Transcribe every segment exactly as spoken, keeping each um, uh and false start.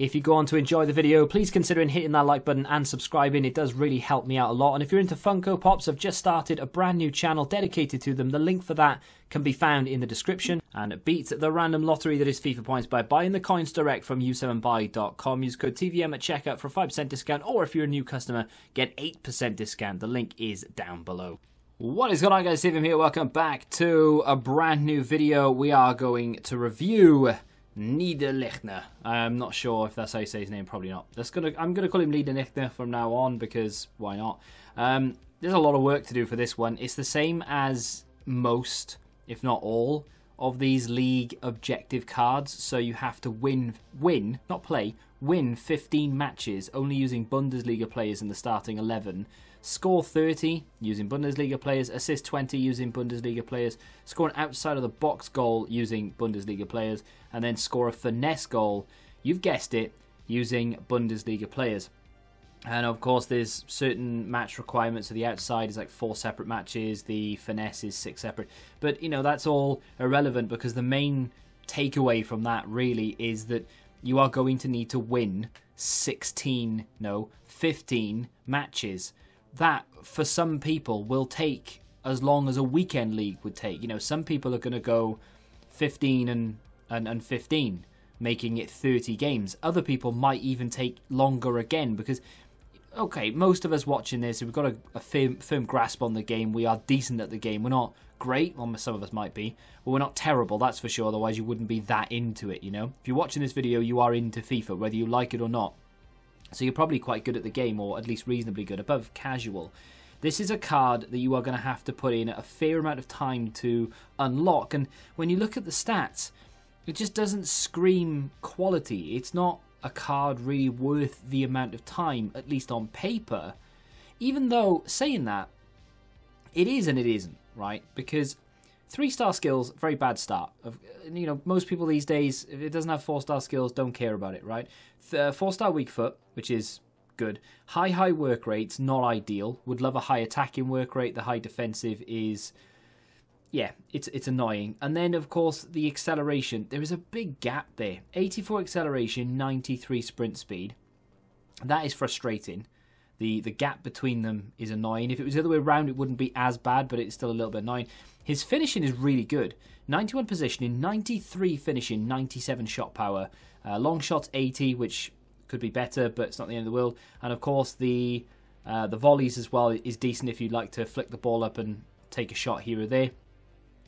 If you go on to enjoy the video, please consider hitting that like button and subscribing. It does really help me out a lot. And if you're into Funko Pops, I've just started a brand new channel dedicated to them. The link for that can be found in the description. And beat the random lottery that is FIFA Points by buying the coins direct from u seven buy dot com. Use code T V M at checkout for a five percent discount, or if you're a new customer, get eight percent discount. The link is down below. What is going on, guys? T V M here. Welcome back to a brand new video. We are going to review Niederlechner. I'm not sure if that's how you say his name. Probably not. That's gonna. I'm gonna call him Niederlechner from now on because why not? Um, there's a lot of work to do for this one. It's the same as most, if not all, of these league objective cards. So you have to win, win, not play, win fifteen matches only using Bundesliga players in the starting eleven. Score thirty using Bundesliga players, assist twenty using Bundesliga players, score an outside of the box goal using Bundesliga players, and then score a finesse goal, you've guessed it, using Bundesliga players. And of course there's certain match requirements, so the outside is like four separate matches, the finesse is six separate. But you know, that's all irrelevant because the main takeaway from that really is that you are going to need to win sixteen, no, fifteen matches. That, for some people, will take as long as a weekend league would take. You know, some people are going to go fifteen and, and, and fifteen, making it thirty games. Other people might even take longer again because, okay, most of us watching this, we've got a, a firm, firm grasp on the game. We are decent at the game. We're not great. Well, some of us might be, but we're not terrible, that's for sure. Otherwise, you wouldn't be that into it, you know? If you're watching this video, you are into FIFA, whether you like it or not. So you're probably quite good at the game, or at least reasonably good, above casual. This is a card that you are going to have to put in a fair amount of time to unlock. And when you look at the stats, it just doesn't scream quality. It's not a card really worth the amount of time, at least on paper. Even though, saying that, it is and it isn't, right? Because three-star skills, very bad start. You know, most people these days, if it doesn't have four-star skills, don't care about it, right? Four-star weak foot, which is good. High, high work rate's not ideal. Would love a high attacking work rate. The high defensive is, yeah, it's it's annoying. And then, of course, the acceleration. There is a big gap there. eighty-four acceleration, ninety-three sprint speed. That is frustrating. The, the gap between them is annoying. If it was the other way around, it wouldn't be as bad, but it's still a little bit annoying. His finishing is really good. ninety-one positioning, ninety-three finishing, ninety-seven shot power. Uh, long shots, eighty, which could be better, but it's not the end of the world. And of course, the uh, the volleys as well is decent if you'd like to flick the ball up and take a shot here or there.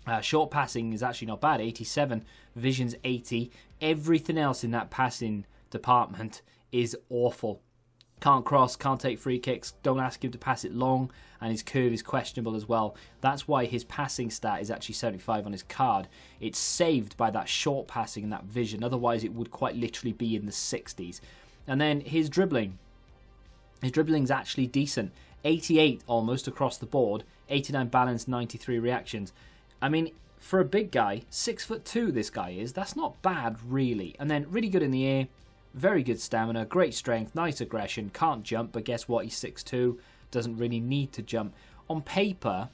Uh, short passing is actually not bad, eighty-seven. Vision's eighty. Everything else in that passing department is awful. Can't cross, can't take free kicks, don't ask him to pass it long, and his curve is questionable as well. That's why his passing stat is actually seventy-five on his card. It's saved by that short passing and that vision, otherwise it would quite literally be in the sixties. And then his dribbling. His dribbling's actually decent. eighty-eight almost across the board, eighty-nine balance, ninety-three reactions. I mean, for a big guy, six foot two this guy is, that's not bad really. And then really good in the air. Very good stamina, great strength, nice aggression, can't jump, but guess what, he's six two, doesn't really need to jump. On paper,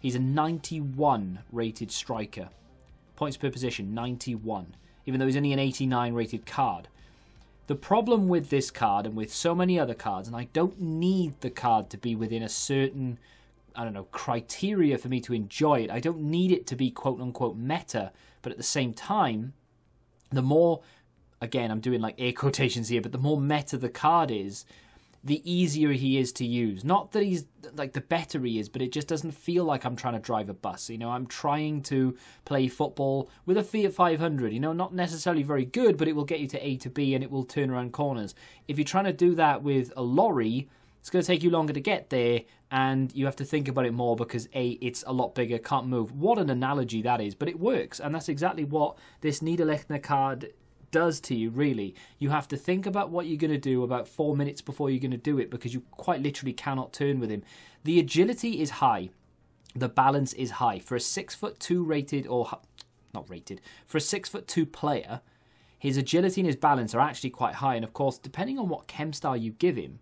he's a ninety-one rated striker. Points per position, ninety-one, even though he's only an eighty-nine rated card. The problem with this card and with so many other cards, and I don't need the card to be within a certain, I don't know, criteria for me to enjoy it. I don't need it to be quote-unquote meta, but at the same time, the more... Again, I'm doing like air quotations here, but the more meta the card is, the easier he is to use. Not that he's like the better he is, but it just doesn't feel like I'm trying to drive a bus. You know, I'm trying to play football with a Fiat five hundred, you know, not necessarily very good, but it will get you to A to B and it will turn around corners. If you're trying to do that with a lorry, it's going to take you longer to get there and you have to think about it more because A, it's a lot bigger, can't move. What an analogy that is, but it works. And that's exactly what this Niederlechner card does to you, really. You have to think about what you're going to do about four minutes before you're going to do it because you quite literally cannot turn with him. The agility is high. The balance is high. For a six foot two rated, or not rated, for a six foot two player, his agility and his balance are actually quite high. And of course, depending on what chem style you give him,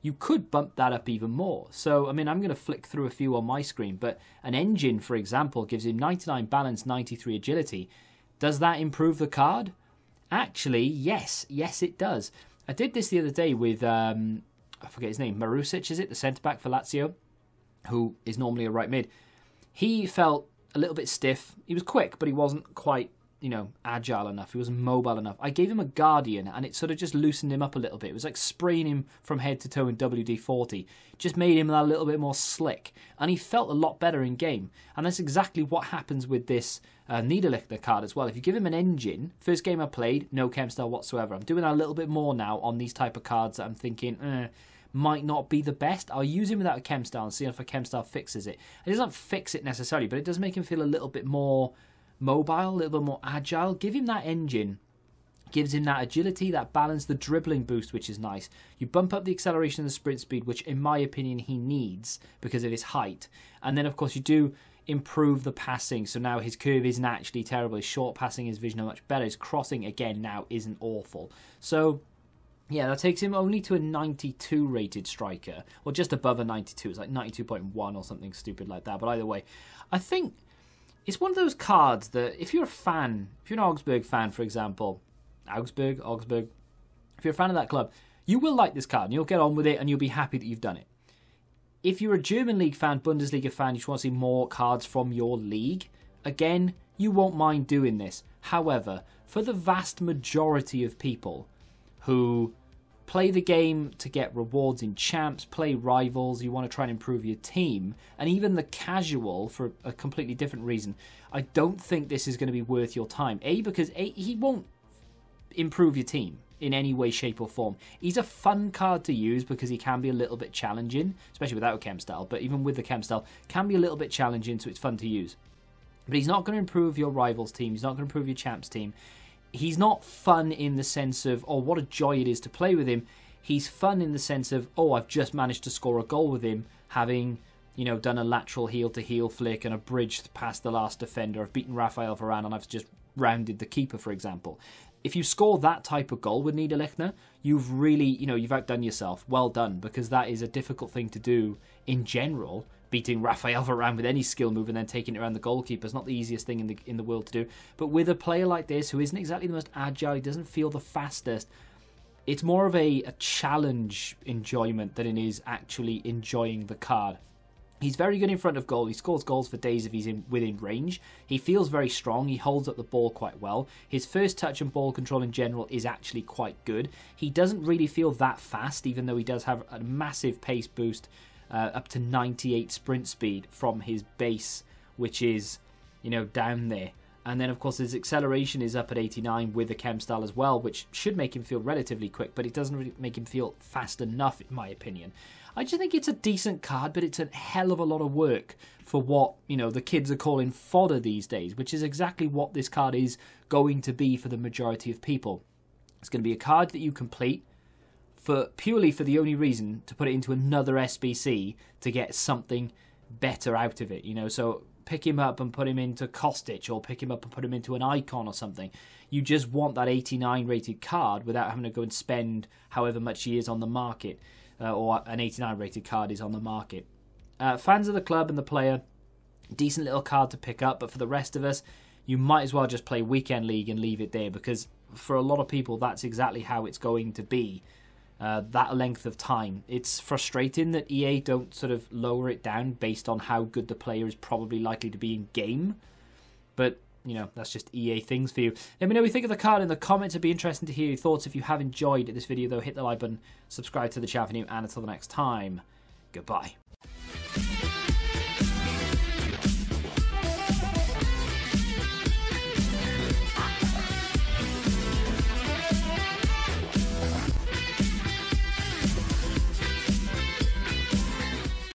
you could bump that up even more. So, I mean, I'm going to flick through a few on my screen, but an engine, for example, gives him ninety-nine balance, ninety-three agility. Does that improve the card? Actually, yes. Yes, it does. I did this the other day with, um, I forget his name, Marusic, is it? The centre-back for Lazio, who is normally a right mid. He felt a little bit stiff. He was quick, but he wasn't quite, you know, agile enough. He wasn't mobile enough. I gave him a Guardian, and it sort of just loosened him up a little bit. It was like spraying him from head to toe in W D forty. Just made him a little bit more slick. And he felt a lot better in game. And that's exactly what happens with this uh, Niederlechner card as well. If you give him an engine, first game I played, no chem style whatsoever. I'm doing a little bit more now on these type of cards that I'm thinking, eh, might not be the best. I'll use him without a chem style and see if a chem style fixes it. It doesn't fix it necessarily, but it does make him feel a little bit more mobile, a little bit more agile. Give him that engine, gives him that agility, that balance, the dribbling boost, which is nice. You bump up the acceleration and the sprint speed, which in my opinion he needs because of his height. And then of course you do improve the passing, so now his curve isn't actually terrible, his short passing, his vision are much better, his crossing again now isn't awful. So yeah, that takes him only to a ninety-two rated striker, or just above a ninety-two. It's like ninety-two point one or something stupid like that. But either way, I think it's one of those cards that if you're a fan, if you're an Augsburg fan, for example, Augsburg, Augsburg, if you're a fan of that club, you will like this card and you'll get on with it and you'll be happy that you've done it. If you're a German league fan, Bundesliga fan, you just want to see more cards from your league, again, you won't mind doing this. However, for the vast majority of people who play the game to get rewards in champs, play rivals, you want to try and improve your team, and even the casual for a completely different reason, I don't think this is going to be worth your time. A, because A, he won't improve your team in any way, shape or form. He's a fun card to use because he can be a little bit challenging, especially without a chem style, but even with the chem style, can be a little bit challenging, so it's fun to use. But he's not going to improve your rivals team, he's not going to improve your champs team. He's not fun in the sense of, oh, what a joy it is to play with him. He's fun in the sense of, oh, I've just managed to score a goal with him, having, you know, done a lateral heel-to-heel flick and a bridge past the last defender. I've beaten Rafael Varane and I've just rounded the keeper, for example. If you score that type of goal with Niederlechner, you've really, you know, you've outdone yourself. Well done, because that is a difficult thing to do in general. Beating Rafael Varane with any skill move and then taking it around the goalkeeper is not the easiest thing in the in the world to do. But with a player like this, who isn't exactly the most agile, he doesn't feel the fastest, it's more of a, a challenge enjoyment than it is actually enjoying the card. He's very good in front of goal. He scores goals for days if he's in, within range. He feels very strong. He holds up the ball quite well. His first touch and ball control in general is actually quite good. He doesn't really feel that fast, even though he does have a massive pace boost. Uh, up to ninety-eight sprint speed from his base, which is, you know, down there. And then, of course, his acceleration is up at eighty-nine with the chem style as well, which should make him feel relatively quick, but it doesn't really make him feel fast enough, in my opinion. I just think it's a decent card, but it's a hell of a lot of work for what, you know, the kids are calling fodder these days, which is exactly what this card is going to be for the majority of people. It's going to be a card that you complete for purely for the only reason to put it into another S B C to get something better out of it, you know. So pick him up and put him into Kostic, or pick him up and put him into an icon or something. You just want that eighty-nine rated card without having to go and spend however much he is on the market, uh, or an eighty-nine rated card is on the market. Uh, fans of the club and the player, decent little card to pick up, but for the rest of us, you might as well just play Weekend League and leave it there, because for a lot of people, that's exactly how it's going to be. Uh, that length of time. It's frustrating that E A don't sort of lower it down based on how good the player is probably likely to be in game. But, you know, that's just E A things for you. Let me know what you think of the card in the comments. It'd be interesting to hear your thoughts. If you have enjoyed this video, though, hit the like button, subscribe to the channel if you're new, and until the next time, goodbye.